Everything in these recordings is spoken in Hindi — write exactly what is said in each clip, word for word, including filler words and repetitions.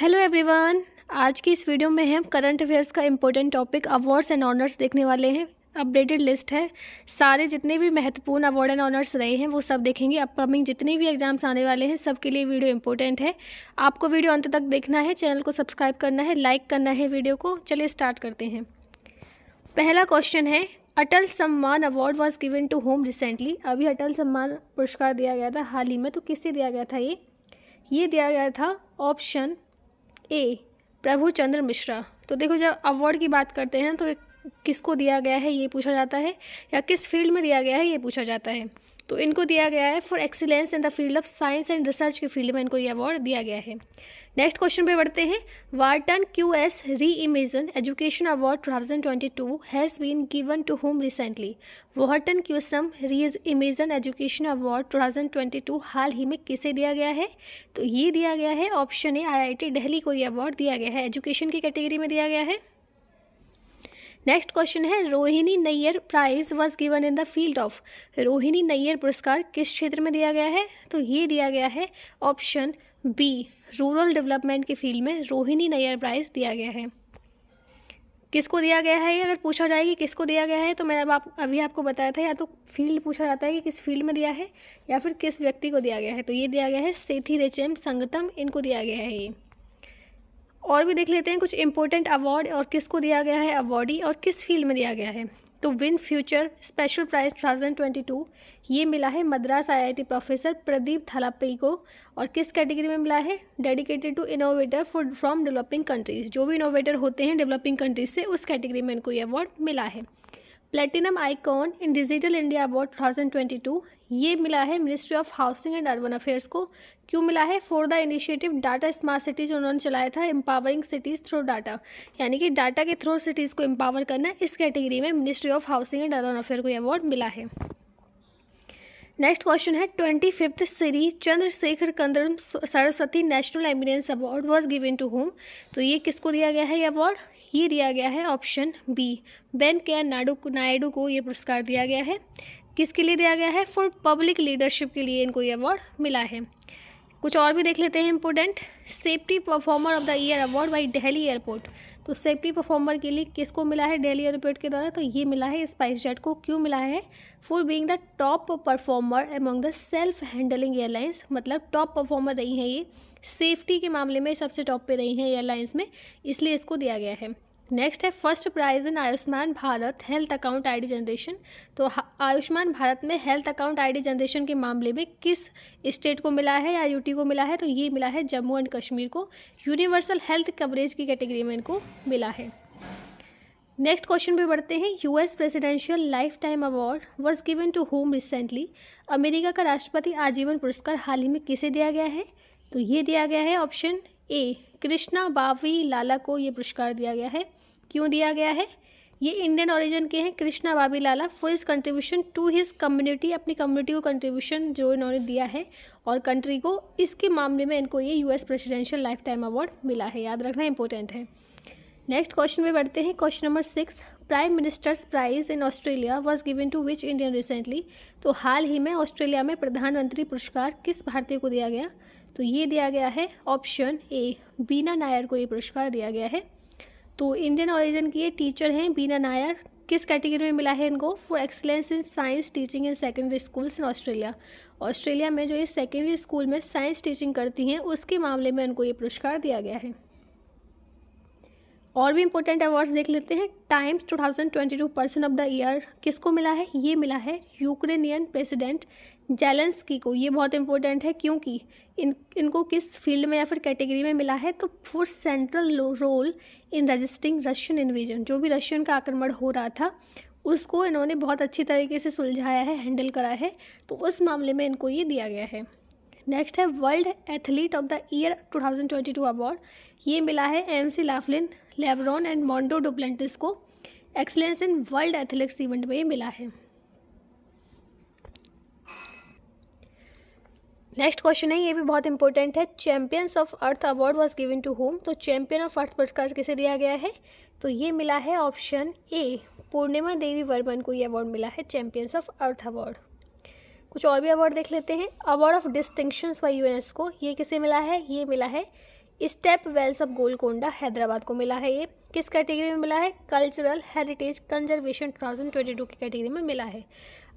हेलो एवरीवन, आज की इस वीडियो में हम करंट अफेयर्स का important topic awards and honours देखने वाले हैं। अपडेटेड लिस्ट है, सारे जितने भी महत्वपूर्ण अवार्ड एंड ऑनर्स रहे हैं वो सब देखेंगे। अपकमिंग जितने भी एग्जाम्स आने वाले हैं सबके लिए वीडियो इंपॉर्टेंट है। आपको वीडियो अंत तक देखना है, चैनल को सब्सक्राइब करना है, लाइक करना है वीडियो को। चलिए स्टार्ट करते हैं। पहला क्वेश्चन है, Atal Samman award was given to whom recently. अभी अटल सम्मान पुरस्कार दिया गया था हाल ही में, तो किससे दिया गया था ये ये दिया गया था ऑप्शन ए प्रभु चंद्र मिश्रा। तो देखो, जब अवार्ड की बात करते हैं तो किसको दिया गया है ये पूछा जाता है, या किस फील्ड में दिया गया है ये पूछा जाता है। तो इनको दिया गया है for excellence in the field of science and research के फील्ड में इनको ये अवार्ड दिया गया है। नेक्स्ट क्वेश्चन पे बढ़ते हैं। Wharton QS reimagine education award twenty twenty two has been given to whom recently. Wharton QS reimagine education award twenty twenty two हाल ही में किसे दिया गया है? तो ये दिया गया है ऑप्शन ए आईआईटी दिल्ली को ये अवार्ड दिया गया है, एजुकेशन की कैटेगरी में दिया गया है। नेक्स्ट क्वेश्चन है, Rohini Nayyar prize was given in the field of. Rohini Nayyar पुरस्कार किस क्षेत्र में दिया गया है? तो ये दिया गया है ऑप्शन बी रूरल डेवलपमेंट के फील्ड में रोहिणी नैयर प्राइज दिया गया है। किसको दिया गया है ये अगर पूछा जाए कि किसको दिया गया है, तो मैंने अब आप अभी आपको बताया था, या तो फील्ड पूछा जाता है कि किस फील्ड में दिया है, या फिर किस व्यक्ति को दिया गया है। तो ये दिया गया है सेथी रेचेम संगतम, इनको दिया गया है ये। और भी देख लेते हैं कुछ इंपॉर्टेंट अवार्ड और किसको दिया गया है अवार्डी और किस फील्ड में दिया गया है। तो win future special prize twenty twenty two ये मिला है मद्रास आईआईटी प्रोफेसर प्रदीप थालापई को, और किस कैटेगरी में मिला है? Dedicated to innovator for from developing countries. जो भी इनोवेटर होते हैं डेवलपिंग कंट्रीज से, उस कैटेगरी में इनको ये अवार्ड मिला है। Platinum icon in digital India award twenty twenty two ये मिला है ministry of housing and urban affairs को। क्यों मिला है? For the initiative data smart cities उन्होंने चलाया था, एम्पावरिंग सिटीज़ थ्रू डाटा, यानी कि डाटा के थ्रू सिटीज़ को एम्पावर करना। इस कैटेगरी में ministry of housing and urban affair को अवार्ड मिला है। नेक्स्ट क्वेश्चन है, ट्वेंटी फिफ्थ श्री चंद्रशेखर कंदम Saraswati national eminence award was given to whom. तो ये किसको दिया गया है ये अवार्ड? ये दिया गया है ऑप्शन बी बेन के नायडू नायडू को ये पुरस्कार दिया गया है। किसके लिए दिया गया है? फॉर पब्लिक लीडरशिप के लिए इनको ये अवार्ड मिला है। कुछ और भी देख लेते हैं important. Safety performer of the year award by Delhi airport. तो सेफ्टी परफॉर्मर के लिए किसको मिला है दिल्ली एयरपोर्ट के द्वारा? तो ये मिला है स्पाइस जेट को। क्यों मिला है? For being the top performer among the self handling airlines, मतलब टॉप परफॉर्मर रही हैं ये, सेफ्टी के मामले में सबसे टॉप पे रही हैं एयरलाइंस में, इसलिए इसको दिया गया है। नेक्स्ट है, first prize in Ayushman Bharat health account ID generation. तो आयुष्मान भारत में हेल्थ अकाउंट आईडी जनरेशन के मामले में किस स्टेट को मिला है, या यूटी को मिला है? तो ये मिला है जम्मू एंड कश्मीर को। यूनिवर्सल हेल्थ कवरेज की कैटेगरी में इनको मिला है। नेक्स्ट क्वेश्चन पे बढ़ते हैं। US presidential life time award was given to whom recently. America का राष्ट्रपति आजीवन पुरस्कार हाल ही में किसे दिया गया है? तो ये दिया गया है ऑप्शन ए कृष्णा बावी लाला को ये पुरस्कार दिया गया है। क्यों दिया गया है? ये इंडियन ओरिजिन के हैं कृष्णा बावी लाला, for his contribution to his community, अपनी कम्युनिटी को कंट्रीब्यूशन जो इन्होंने दिया है और कंट्री को, इसके मामले में इनको ये US presidential life time award मिला है। याद रखना इंपॉर्टेंट है। नेक्स्ट क्वेश्चन में बढ़ते हैं। Question number six, prime ministers prize in Australia was given to which Indian recently. तो हाल ही में ऑस्ट्रेलिया में प्रधानमंत्री पुरस्कार किस भारतीय को दिया गया? तो ये दिया गया है ऑप्शन ए बीना नायर को ये पुरस्कार दिया गया है। तो इंडियन ओरिजिन की ये टीचर हैं बीना नायर। किस कैटेगरी में मिला है इनको? For excellence in science teaching in secondary schools in Australia. Australia में जो ये सेकेंडरी स्कूल में साइंस टीचिंग करती हैं उसके मामले में इनको ये पुरस्कार दिया गया है। और भी इंपॉर्टेंट अवार्ड्स देख लेते हैं। Times twenty twenty two person of the year किसको मिला है? ये मिला है यूक्रेनियन प्रेसिडेंट जेलेंस्की को। ये बहुत इंपॉर्टेंट है क्योंकि इन इनको किस फील्ड में या फिर कैटेगरी में मिला है? तो for central role in resisting Russian invasion. जो भी रशियन का आक्रमण हो रहा था उसको इन्होंने बहुत अच्छी तरीके से सुलझाया है, हैंडल करा है, तो उस मामले में इनको ये दिया गया है। नेक्स्ट है, world athlete of the year twenty twenty two award ये मिला है M C Laughlin Levrone and Mondo Duplantis को। Excellence in world athletics event में ये मिला है। नेक्स्ट क्वेश्चन है, ये भी बहुत इंपॉर्टेंट है। Champions of earth award was given to whom. तो चैंपियन ऑफ अर्थ पुरस्कार किसे दिया गया है? तो ये मिला है ऑप्शन ए पूर्णिमा देवी वर्मन को ये अवार्ड मिला है, चैंपियंस ऑफ अर्थ अवार्ड। कुछ और भी अवार्ड देख लेते हैं। Award of distinctions by UNESCO ये किसे मिला है? ये मिला है स्टेपवेल्स ऑफ गोलकोंडा हैदराबाद को मिला है। ये किस कैटेगरी में मिला है? कल्चरल हेरिटेज कंजर्वेशन दो हज़ार बाईस की कैटेगरी में मिला है।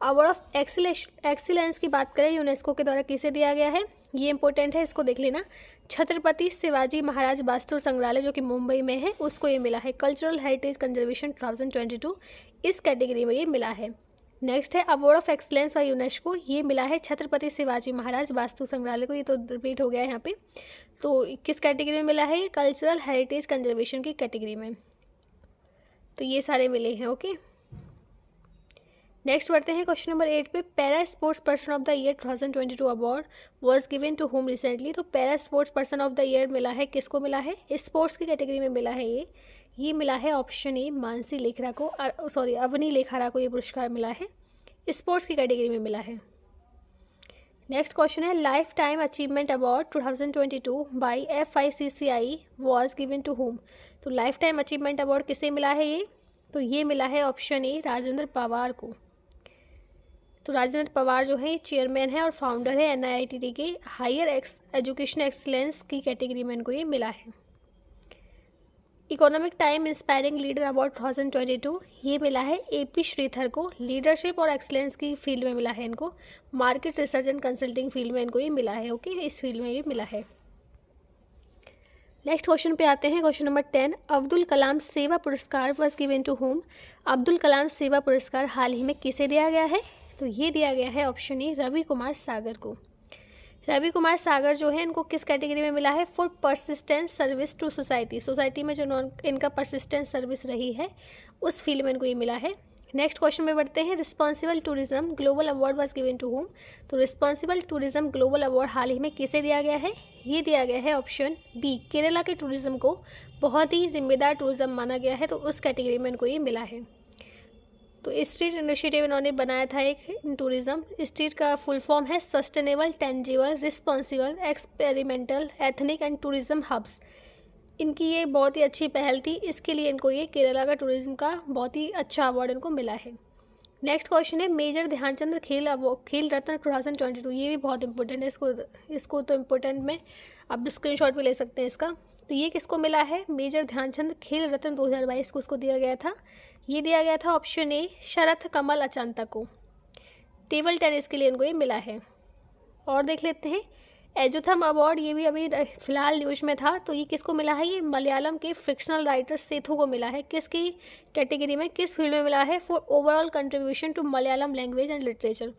अवार्ड ऑफ एक्सीलेंस की बात करें, यूनेस्को के द्वारा किसे दिया गया है, ये इंपॉर्टेंट है, इसको देख लेना। छत्रपति शिवाजी महाराज वास्तु संग्रहालय जो कि मुंबई में है, उसको ये मिला है। कल्चरल हेरिटेज कंजर्वेशन दो हज़ार बाईस इस कैटेगरी में ये मिला है। नेक्स्ट है award of excellence by UNESCO, ये मिला है छत्रपति शिवाजी महाराज वास्तु संग्रहालय को। ये तो रिपीट हो गया है यहाँ पे। तो किस कैटेगरी में मिला है? कल्चरल हेरिटेज कंजर्वेशन की कैटेगरी में। तो ये सारे मिले हैं। ओके, नेक्स्ट बढ़ते हैं क्वेश्चन नंबर एट पे। Para sports person of the year दो हज़ार बाईस award was given to whom recently. तो para sports person of the year मिला है, किसको मिला है? स्पोर्ट्स की कैटेगरी में मिला है। ये ये मिला है ऑप्शन ए मानसी लेखरा को, सॉरी अवनी लेखरा को ये पुरस्कार मिला है, स्पोर्ट्स की कैटेगरी में मिला है। नेक्स्ट क्वेश्चन है लाइफ टाइम अचीवमेंट अवार्ड दो हज़ार बाईस by F I C C I was given to whom. तो लाइफ टाइम अचीवमेंट अवार्ड किसे मिला है ये? तो ये मिला है ऑप्शन ए राजेंद्र पवार को। तो राजेंद्र पवार जो है चेयरमैन है और फाउंडर है एन आई आई टी के हायर एजुकेशन एक्सीलेंस की कैटेगरी में इनको ये मिला है। Economic time inspiring leader award दो हज़ार बाईस ये मिला है ए पी श्रीधर को। लीडरशिप और एक्सीलेंस की फील्ड में मिला है इनको, market research and consulting field में इनको ये मिला है। ओके, इस फील्ड में ये मिला है। नेक्स्ट क्वेश्चन पे आते हैं, question number ten. Abdul Kalam सेवा पुरस्कार was given to whom. Abdul Kalam सेवा पुरस्कार हाल ही में किसे दिया गया है? तो ये दिया गया है ऑप्शन ए रवि कुमार सागर को। रवि कुमार सागर जो है इनको किस कैटेगरी में मिला है? For persistent service to society, society में जो नॉन इनका परसिस्टेंट सर्विस रही है उस फील्ड में इनको ये मिला है। नेक्स्ट क्वेश्चन में बढ़ते हैं। Responsible tourism global award was given to whom. तो रिस्पॉन्सिबल टूरिज्म ग्लोबल अवार्ड हाल ही में किसे दिया गया है? ये दिया गया है ऑप्शन बी केरला के टूरिज्म को, बहुत ही जिम्मेदार टूरिज्म माना गया है, तो उस कैटेगरी में इनको ये मिला है। तो स्ट्रीट इनिशिएटिव इन्होंने बनाया था एक टूरिज़्म, स्ट्रीट का फुल फॉर्म है sustainable tangible responsible experimental ethnic and tourism hubs. इनकी ये बहुत ही अच्छी पहल थी, इसके लिए इनको ये केरला का टूरिज़्म का बहुत ही अच्छा अवार्ड इनको मिला है। नेक्स्ट क्वेश्चन है मेजर ध्यानचंद खेल खेल रत्न दो हज़ार बाईस। ये भी बहुत इंपॉर्टेंट है, इसको इसको तो इम्पोर्टेंट में आप स्क्रीनशॉट भी ले सकते हैं इसका। तो ये किसको मिला है? मेजर ध्यानचंद खेल रत्न दो हज़ार बाईस को उसको दिया गया था। ये दिया गया था ऑप्शन ए शरथ कमल अचांता को, टेबल टेनिस के लिए इनको ये मिला है। और देख लेते हैं एजुथम अवार्ड, ये भी अभी फिलहाल न्यूज में था। तो ये किसको मिला है? ये मलयालम के फिक्शनल राइटर सेथु को मिला है। किसकी कैटेगरी में, किस फील्ड में मिला है? For overall contribution to Malayalam language and literature.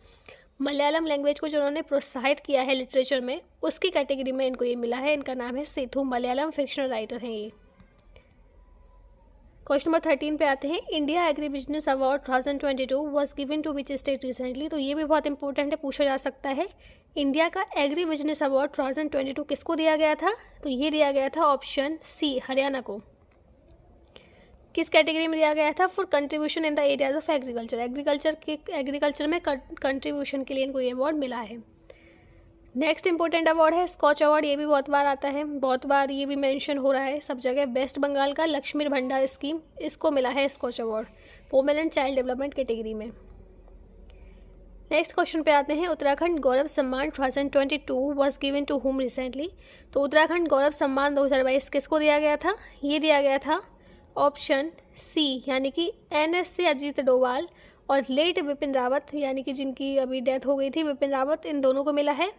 Malayalam language को जो उन्होंने प्रोत्साहित किया है लिटरेचर में, उसकी कैटेगरी में इनको ये मिला है। इनका नाम है सेथु, मलयालम फिक्शनल राइटर हैं ये। क्वेश्चन नंबर थर्टीन पे आते हैं। इंडिया एग्री बिजनेस अवार्ड दो हज़ार बाईस was given to which state recently. तो ये भी बहुत इंपॉर्टेंट है, पूछा जा सकता है। इंडिया का एग्री बिजनेस अवार्ड दो हज़ार बाईस किसको दिया गया था? तो ये दिया गया था ऑप्शन सी हरियाणा को। किस कैटेगरी में दिया गया था? For contribution in the areas of agriculture, agriculture के एग्रीकल्चर में कंट्रीब्यूशन के लिए इनको ये अवार्ड मिला है। नेक्स्ट इंपॉर्टेंट अवार्ड है स्कॉच अवार्ड। ये भी बहुत बार आता है, बहुत बार ये भी मेंशन हो रहा है सब जगह। वेस्ट बंगाल का लक्ष्मी भंडार स्कीम, इसको मिला है scotch award women and child development category में। नेक्स्ट क्वेश्चन पे आते हैं। उत्तराखंड गौरव सम्मान दो हज़ार बाईस was given to whom recently. तो उत्तराखंड गौरव सम्मान दो हज़ार बाईस किसको दिया गया था? ये दिया गया था ऑप्शन सी, यानी कि एन एस से अजीत डोवाल और लेट विपिन रावत, यानी कि जिनकी अभी डेथ हो गई थी विपिन रावत, इन दोनों को मिला है।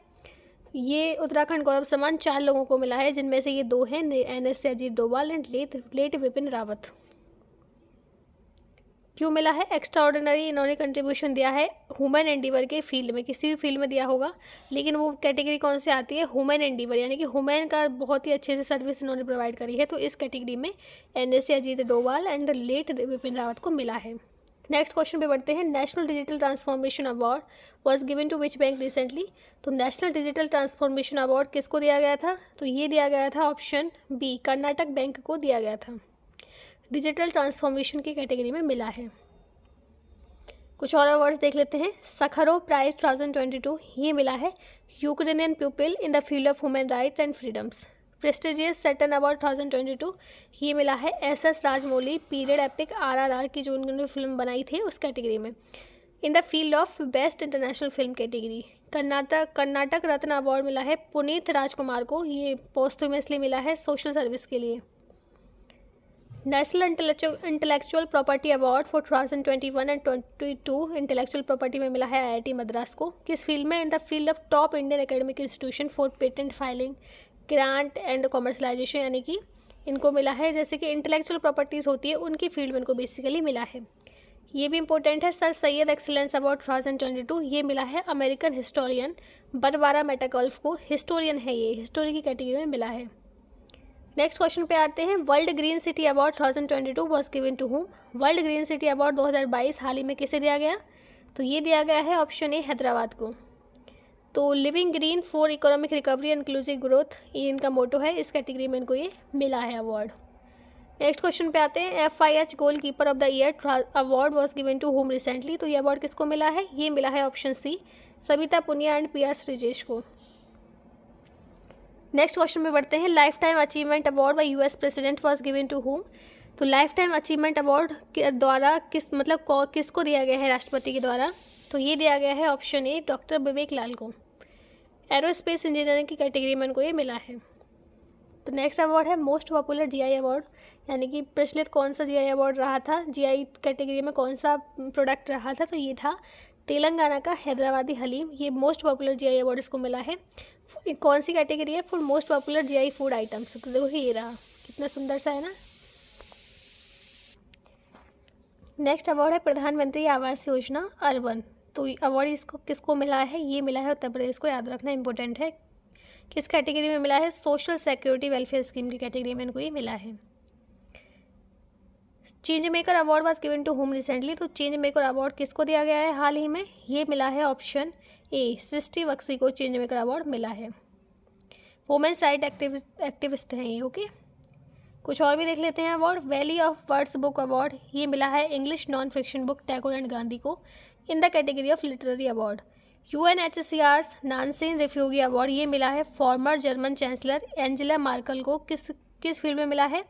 ये उत्तराखंड गौरव सम्मान चार लोगों को मिला है, जिनमें से ये दो हैं, एन एस से Ajit Doval and late late Bipin Rawat. क्यों मिला है? एक्स्ट्रा ऑर्डिनरी इन्होंने कंट्रीब्यूशन दिया है ह्यूमन एंडीवर के फील्ड में, किसी भी फील्ड में दिया होगा, लेकिन वो कैटेगरी कौन से आती है? ह्यूमन एंडीवर, यानी कि ह्यूमन का बहुत ही अच्छे से सर्विस इन्होंने प्रोवाइड करी है। तो इस कैटेगरी में N S Ajit Doval and late Bipin Rawat को मिला है। नेक्स्ट क्वेश्चन पे बढ़ते हैं। National digital transformation award was given to which bank recently. तो नेशनल डिजिटल ट्रांसफॉर्मेशन अवार्ड किसको दिया गया था? तो ये दिया गया था ऑप्शन बी कर्नाटक बैंक को दिया गया था, डिजिटल ट्रांसफॉर्मेशन की कैटेगरी में मिला है। कुछ और अवार्ड्स देख लेते हैं। सखरोव प्राइज दो हज़ार बाईस ये मिला है Ukrainian people in the field of human right and freedoms. Prestigious Saturn award दो हज़ार बाईस ये मिला है S S Rajamouli period epic R R R की जो उन्होंने फिल्म बनाई थी उस कैटेगरी में, in the field of best international film category. Karnataka Karnataka Ratna award मिला है पुनीत राजकुमार को, ये पोस्टमसली मिला है सोशल सर्विस के लिए। National intellectual property award for twenty twenty one and twenty two intellectual property में मिला है आईआईटी मद्रास को। किस फील्ड में? In the field of top Indian academic institution for patent filing, grant and commercialisation, यानी कि इनको मिला है जैसे कि इंटेलेक्चुअल प्रॉपर्टीज़ होती है उनकी फील्ड में इनको बेसिकली मिला है। ये भी इंपॉर्टेंट है, sir Syed excellence award twenty twenty two ये मिला है अमेरिकन हिस्टोरियन बरवारा मेटागोल्फ को, हिस्टोरियन है ये, हिस्टोरी की कैटेगरी में मिला है। नेक्स्ट क्वेश्चन पे आते हैं, world green city award twenty twenty two was given to whom? World green city award दो हज़ार बाईस हाल ही में किसे दिया गया? तो ये दिया गया है ऑप्शन ए हैदराबाद को। तो living green for economic recovery and inclusive growth ये इनका मोटो है, इस कैटेगरी में इनको ये मिला है अवार्ड। नेक्स्ट क्वेश्चन पे आते हैं, F I H goalkeeper of the year award was given to whom recently? तो ये अवार्ड किसको मिला है? ये मिला है option C Savita Punia and P R Sreejesh को। नेक्स्ट क्वेश्चन पे बढ़ते हैं, life time achievement award by US president was given to whom? तो लाइफ टाइम अचीवमेंट अवार्ड के द्वारा किस मतलब किसको दिया गया है राष्ट्रपति के द्वारा? तो ये दिया गया है ऑप्शन ए डॉक्टर विवेक लाल को। एरोस्पेस इंजीनियरिंग की कैटेगरी में इनको ये मिला है। तो नेक्स्ट अवार्ड है मोस्ट पॉपुलर जीआई अवार्ड, यानी कि प्रचलित कौन सा जीआई अवार्ड रहा था, जीआई कैटेगरी में कौन सा प्रोडक्ट रहा था? तो ये था तेलंगाना का हैदराबादी हलीम, ये मोस्ट पॉपुलर जीआई अवार्ड इसको मिला है। कौन सी कैटेगरी है? For most popular GI food items. तो देखो ये रहा, कितना सुंदर सा है ना। नेक्स्ट अवार्ड है प्रधानमंत्री आवास योजना अर्बन, तो अवार्ड इसको किसको मिला है? ये मिला है उत्तर प्रदेश को, याद रखना इंपॉर्टेंट है। किस कैटेगरी में मिला है? सोशल सिक्योरिटी वेलफेयर स्कीम की कैटेगरी में इनको ये मिला है। Change maker award was given to whom recently? तो चेंज मेकर अवार्ड किसको दिया गया है हाल ही में? ये मिला है ऑप्शन ए सृष्टि बक्सी को, चेंज मेकर अवार्ड मिला है। वुमेन्स राइट एक्टिविस्ट हैं ये। ओके, कुछ और भी देख लेते हैं award. Valley of words book award ये मिला है English non fiction book Tagore and Gandhi को in the category of literary award. U N H C R's Nansen refugee award ये मिला है former German chancellor Angela Merkel को। किस किस फील्ड में मिला है?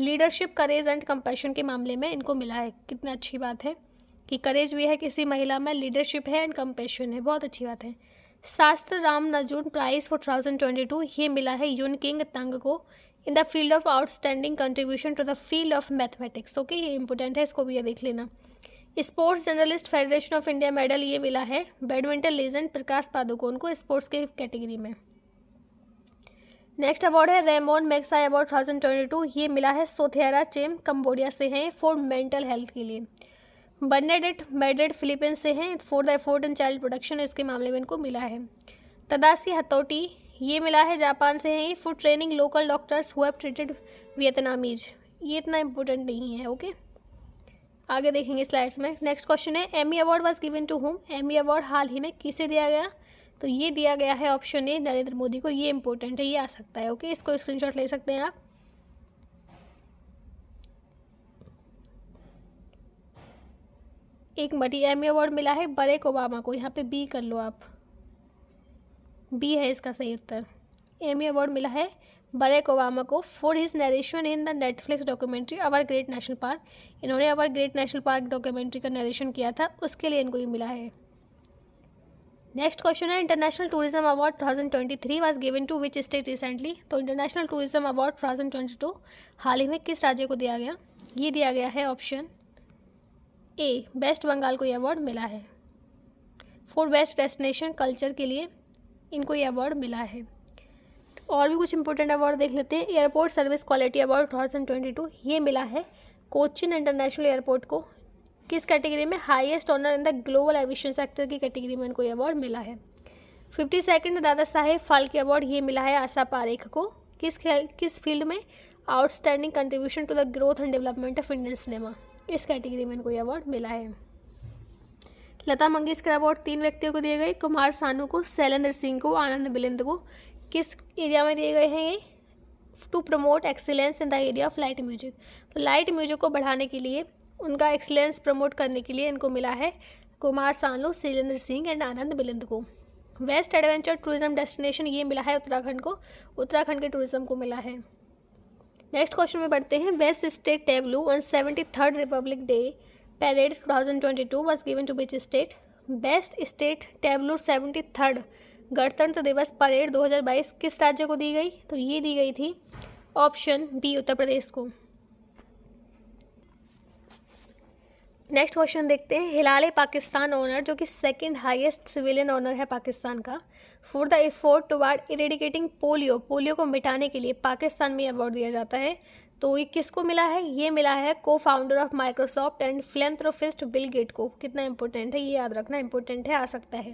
लीडरशिप करेज एंड कंपैशन के मामले में इनको मिला है। कितना अच्छी बात है कि करेज भी है किसी महिला में, लीडरशिप है एंड कंपैशन है, बहुत अच्छी बात है। SASTRA Ramanujan prize for twenty twenty two ये मिला है यून किंग तंग को in the field of outstanding contribution to the field of mathematics. Okay, ये इंपॉर्टेंट है, इसको भी ये देख लेना। Sports journalist federation of India medal ये मिला है बैडमिंटन लेजेंड प्रकाश पादुकोण को, स्पोर्ट्स के कैटेगरी में। नेक्स्ट अवार्ड है Ramon Magsaysay award twenty twenty two ये मिला है सोथेरा चेम कंबोडिया से हैं फॉर मेंटल हेल्थ के लिए। बर्नेडेट मेडेड फिलीपींस से हैं for the effort and child production, इसके मामले में इनको मिला है। तदासी हतोटी ये मिला है जापान से हैं for training local doctors who have treated Vietnamese. ये इतना इम्पोर्टेंट नहीं है। ओके, आगे देखेंगे स्लाइड्स में। नेक्स्ट क्वेश्चन है Emmy award was given to whom? Emmy award हाल ही में किसे दिया गया? तो ये दिया गया है ऑप्शन ए नरेंद्र मोदी को। ये इंपॉर्टेंट है, ये आ सकता है। ओके, इसको स्क्रीनशॉट ले सकते हैं आप। एक मटी एम ई अवार्ड मिला है बरेक ओबामा को, यहाँ पे बी कर लो आप, बी है इसका सही उत्तर। एम ई अवार्ड मिला है बरेक ओबामा को for his narration in the Netflix documentary our great national park. इन्होंने our great national park documentary का नरेशन किया था, उसके लिए इनको ये मिला है। नेक्स्ट क्वेश्चन है international tourism award twenty twenty three was given to which state recently? तो international tourism award twenty twenty two हाल ही में किस राज्य को दिया गया? ये दिया गया है ऑप्शन ए वेस्ट बंगाल को। ये अवार्ड मिला है फॉर बेस्ट डेस्टिनेशन कल्चर के लिए, इनको ये अवार्ड मिला है। और भी कुछ इंपॉर्टेंट अवार्ड देख लेते हैं। Airport service quality award twenty twenty two ये मिला है कोचिन इंटरनेशनल एयरपोर्ट को। किस कैटेगरी में? Highest honour in the global aviation sector की कैटेगरी में इनको ये अवार्ड मिला है। Fifty second Dada Saheb Phalke award ये मिला है आशा पारेख को। किस खेल किस फील्ड में? Outstanding contribution to the growth and development of Indian cinema, इस कैटेगरी में इनको ये अवार्ड मिला है। लता मंगेशकर अवार्ड तीन व्यक्तियों को दिए गए, कुमार सानू को, शैलेंद्र सिंह को, आनंद मिलिंद को। किस एरिया में दिए गए हैं ये? To promote excellence in the area of light music. तो लाइट म्यूजिक को बढ़ाने के लिए, उनका एक्सीलेंस प्रमोट करने के लिए इनको मिला है कुमार सानू, शैलेंद्र सिंह एंड आनंद मिलिंद को। वेस्ट एडवेंचर टूरिज्म डेस्टिनेशन ये मिला है उत्तराखंड को, उत्तराखंड के टूरिज्म को मिला है। नेक्स्ट क्वेश्चन में बढ़ते हैं। Best state tableau on seventy third republic day parade twenty twenty two was given to which state? Best state tableau seventy third गणतंत्र दिवस परेड दो हज़ार बाईस किस राज्य को दी गई, तो ये दी गई थी ऑप्शन बी उत्तर प्रदेश को। नेक्स्ट क्वेश्चन देखते हैं, हिलाले पाकिस्तान ऑनर जो कि सेकंड हाईएस्ट सिविलियन ऑनर है पाकिस्तान का, for the effort toward eradicating polio, polio को मिटाने के लिए पाकिस्तान में अवार्ड दिया जाता है, तो ये किसको मिला है, ये मिला है को founder of Microsoft and philanthropist Bill Gate को। कितना इंपॉर्टेंट है ये याद रखना, इंपॉर्टेंट है, आ सकता है।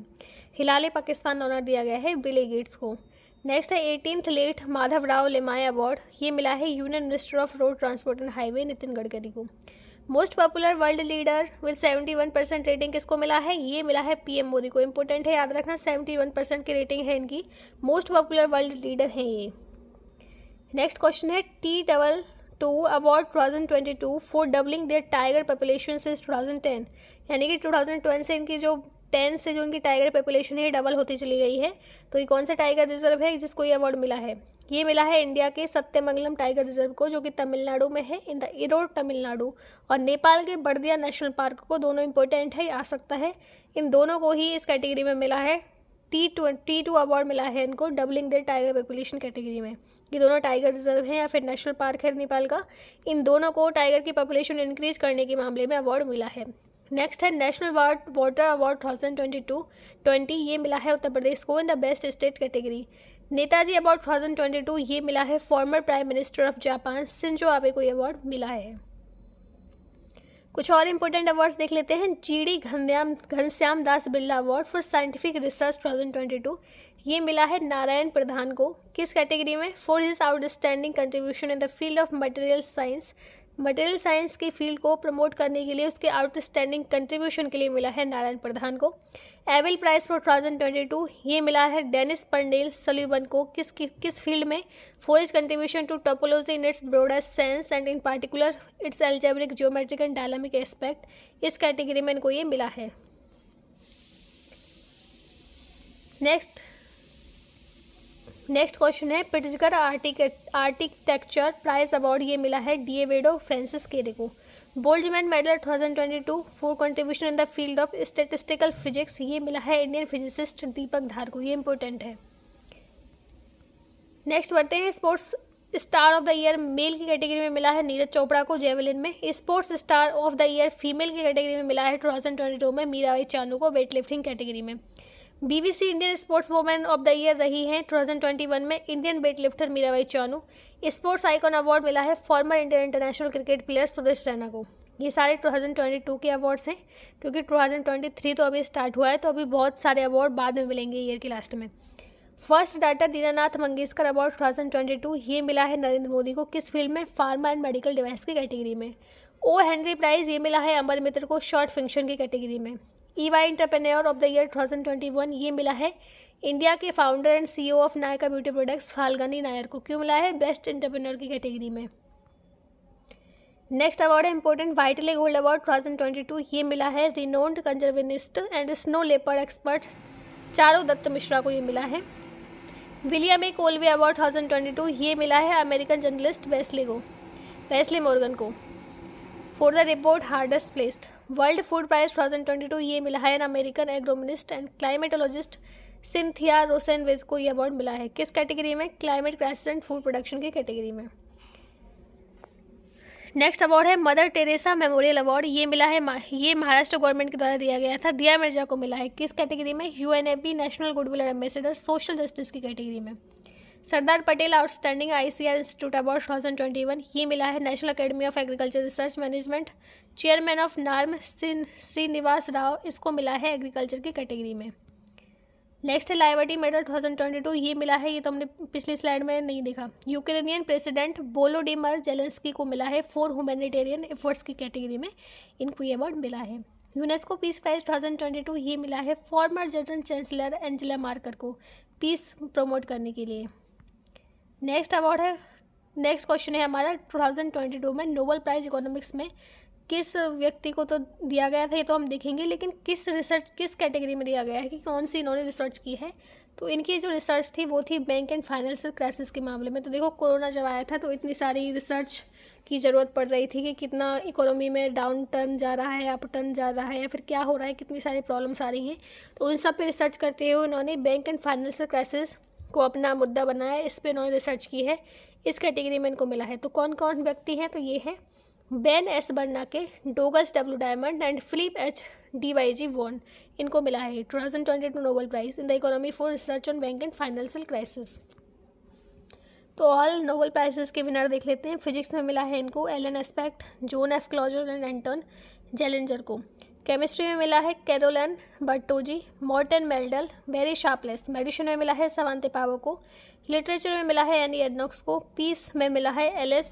हिलाले पाकिस्तान ऑनर दिया गया है बिल गेट्स को। नेक्स्ट है eighteenth late Madhav Rao Limaye award, ये मिला है union minister of road transport and highway Nitin Gadkari को। Most popular world leader with seventy one percent rating किसको मिला है, ये मिला है पीएम मोदी को। इंपॉर्टेंट है याद रखना, सेवेंटी वन परसेंट की रेटिंग है इनकी, मोस्ट पॉपुलर वर्ल्ड लीडर हैं ये। नेक्स्ट क्वेश्चन है T double two award two thousand twenty two for doubling their tiger population since two thousand ten, यानी कि टू थाउजेंड ट्वेंटी से इनकी जो टेन से जो उनकी टाइगर पॉपुलेशन है डबल होती चली गई है, तो ये कौन सा टाइगर रिजर्व है जिसको ये अवार्ड मिला है, ये मिला है इंडिया के सत्यमंगलम टाइगर रिजर्व को जो कि तमिलनाडु में है, इन द इरोड तमिलनाडु, और नेपाल के बर्दिया नेशनल पार्क को, दोनों इंपॉर्टेंट है, आ सकता है, इन दोनों को ही इस कैटेगरी में मिला है, T two T two award मिला है इनको doubling the tiger population category में। ये दोनों टाइगर रिजर्व हैं या फिर नेशनल पार्क है नेपाल का, इन दोनों को टाइगर की पॉपुलेशन इंक्रीज करने के मामले में अवार्ड मिला है। नेक्स्ट है national water award two thousand twenty two twenty, ये मिला है उत्तर प्रदेश को in the best state category. Netaji award two thousand twenty two, ये मिला है former prime minister of Japan Shinzo Abe को ये अवार्ड मिला है। कुछ और इंपॉर्टेंट अवार्ड्स देख लेते हैं, GD Ghanshyam Ghanshyam Das Birla award for scientific research two thousand twenty two, ये मिला है नारायण प्रधान को, किस कैटेगरी में, for his outstanding contribution in the field of material science, material science की फील्ड को प्रमोट करने के लिए उसके आउटस्टैंडिंग कंट्रीब्यूशन के लिए मिला है नारायण प्रधान को। Abel prize for two thousand twenty two, ये मिला है डेनिस पंडेल सल्यूबन को, किस किस फील्ड में, for his contribution to topology in its broader sense and in particular its algebraic geometric and dynamic aspect, इस कैटेगरी में इनको ये मिला है। नेक्स्ट नेक्स्ट क्वेश्चन है पिट्सबर्ग आर्किटेक्चर प्राइज अवार्ड, ये मिला है डिएवेडो फ्रांसिस केरे को। Boltzmann medal two thousand twenty two for contribution in the field of statistical physics, ये मिला है इंडियन फिजिसिस्ट दीपक धार को, ये इंपॉर्टेंट है। नेक्स्ट बढ़ते हैं, sports star of the year male की कैटेगरी में मिला है नीरज चोपड़ा को जेवलिन में। Sports star of the year female की कैटेगरी में मिला है टू थाउजेंड ट्वेंटी टू में मीराबाई चानू को वेट लिफ्टिंग कैटेगरी में। BBC Indian sports women of the year रही हैं टू थाउजेंड ट्वेंटी वन में Indian weight lifter Mirabai Chanu. Sports icon award मिला है former Indian international cricket player Suresh Raina को। ये सारे टू थाउजेंड ट्वेंटी टू के अवार्ड्स हैं, क्योंकि टू थाउजेंड ट्वेंटी थ्री तो अभी स्टार्ट हुआ है, तो अभी बहुत सारे अवार्ड बाद में मिलेंगे ईयर के लास्ट में। First doctor Dinanath Mangeshkar award two thousand twenty two, ये मिला है नरेंद्र मोदी को, किस फील्ड में, फार्मा एंड मेडिकल डिवाइस की कैटेगरी में। ओ हेनरी प्राइज, ये मिला है अमर मित्र को शॉर्ट फिक्शन की कैटेगरी में। EY entrepreneur of the year two thousand twenty one, ये मिला है इंडिया के founder and CEO of Nykaa beauty products Falguni Nayar को, क्यों मिला है, बेस्ट एंटरप्रेन्योर की कैटेगरी में। नेक्स्ट अवार्ड है important Whitley gold award two thousand twenty two, ये मिला है renowned conservationist and snow leopard expert Charu Dutt Mishra को, ये मिला है। William A Colway award two thousand twenty two, ये मिला है अमेरिकन जर्नलिस्ट वेस्ले को वेस्ले मॉर्गन को for the report hardest placed. World food prize two thousand twenty two, ये मिला है an American agronomist and climatologist Cynthia Rosenzweig को, ये अवार्ड मिला है, किस कैटेगरी में, climate crisis and food production की कैटेगरी में। नेक्स्ट अवार्ड है मदर टेरेसा मेमोरियल अवार्ड, ये मिला है, ये महाराष्ट्र गवर्नमेंट के द्वारा दिया गया था, दिया मिर्जा को मिला है, किस कैटेगरी में, UNAP national goodwill ambassador social justice की कैटेगरी में। Sardar Patel outstanding ICR institute award two thousand twenty one, ये मिला है national academy of agriculture research management chairman of NAARM Srinivas Rao, इसको मिला है एग्रीकल्चर की कैटेगरी में। नेक्स्ट है liberty medal two thousand twenty two, ये मिला है, ये तो हमने पिछली स्लाइड में नहीं देखा, यूक्रेनियन प्रेसिडेंट वोलोडिमिर जेलेंस्की को मिला है फॉर ह्यूमैनिटेरियन एफर्ट्स की कैटेगरी में, इनको ये अवार्ड मिला है। UNESCO peace prize two thousand twenty two, ये मिला है former general chancellor Angela Merkel को, पीस प्रमोट करने के लिए। नेक्स्ट अवार्ड है, नेक्स्ट क्वेश्चन है हमारा टू थाउजेंड ट्वेंटी टू में नोबेल प्राइज इकोनॉमिक्स में किस व्यक्ति को तो दिया गया था ये तो हम देखेंगे, लेकिन किस रिसर्च किस कैटेगरी में दिया गया है कि कौन सी इन्होंने रिसर्च की है। तो इनकी जो रिसर्च थी वो थी बैंक एंड फाइनेंशियल क्राइसिस के मामले में। तो देखो कोरोना जब आया था तो इतनी सारी रिसर्च की ज़रूरत पड़ रही थी कि कितना इकोनॉमी में डाउन टर्न जा रहा है, अप टर्न जा रहा है, या फिर क्या हो रहा है, कितनी सारी प्रॉब्लम्स आ रही हैं। तो उन सब पे रिसर्च करते हुए इन्होंने बैंक एंड फाइनेंशियल क्राइसिस को अपना मुद्दा बनाया, इस पर इन्होंने रिसर्च की है, इस कैटेगरी में इनको मिला है। तो कौन कौन व्यक्ति हैं, तो ये हैं Ben S Bernanke, Douglas W Diamond and Philip H D Y ji von, इनको मिला है two thousand twenty two Nobel prize in the economy for research on bank and financial crisis. तो ऑल नोबेल प्राइजेस के विनर देख लेते हैं। फिजिक्स में मिला है इनको Alain Aspect, John F Clauser and Anton Zeilinger को। केमिस्ट्री में मिला है Carolyn Bertozzi, Morten Meldal, Barry Sharpless. Medicine में मिला है सवांते पावो को। लिटरेचर में मिला है एनी एडनॉक्स को। पीस में मिला है Ales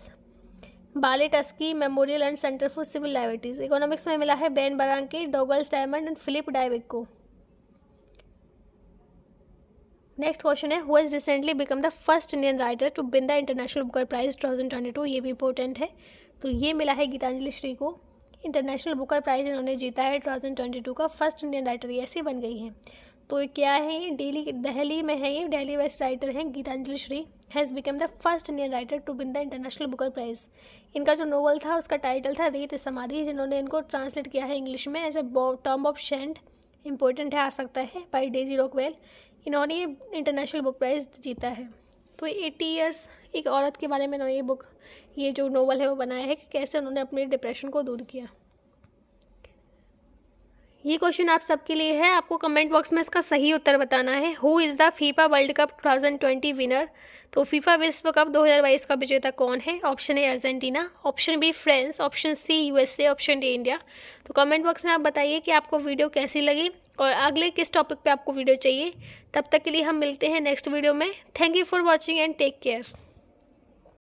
Bialiatski memorial and centre for civil liabilities. Economics में मिला है Ben Bernanke, Douglas Diamond and Philip Dybvig को। नेक्स्ट क्वेश्चन है who has recently become the first Indian writer to win the international Booker prize two thousand twenty two. ये भी इंपॉर्टेंट है। तो ये मिला है गीतांजलि श्री को। इंटरनेशनल बुकर प्राइज़ इन्होंने जीता है टू थाउजेंड ट्वेंटी टू का। फर्स्ट इंडियन राइटर ये ऐसी बन गई है। तो ये क्या है, दिल्ली दिल्ली में है, ये दिल्ली वेस्ट राइटर हैं। Geetanjali Shree has become the first Indian writer to win the international Booker prize. इनका जो नोवेल था उसका टाइटल था रेत समाधि, जिन्होंने इनको ट्रांसलेट किया है इंग्लिश में as a tomb of sand, important है, आ सकता है, बाई डेजी रॉकवेल। इन्होंने ये इंटरनेशनल बुक प्राइज़ जीता है। तो एटी ईयर्स एक औरत के बारे में इन्होंने ये बुक ये जो नोवेल है वो बनाया है कि कैसे उन्होंने अपने डिप्रेशन को दूर किया। ये क्वेश्चन आप सबके लिए है, आपको कमेंट बॉक्स में इसका सही उत्तर बताना है। Who is the FIFA world cup two thousand twenty winner. तो फीफा विश्व कप दो हज़ार बाईस का विजेता कौन है। Option A Argentina, option B France, option C USA, option D India. तो कमेंट बॉक्स में आप बताइए कि आपको वीडियो कैसी लगी और अगले किस टॉपिक पे आपको वीडियो चाहिए। तब तक के लिए हम मिलते हैं नेक्स्ट वीडियो में। Thank you for watching and take care.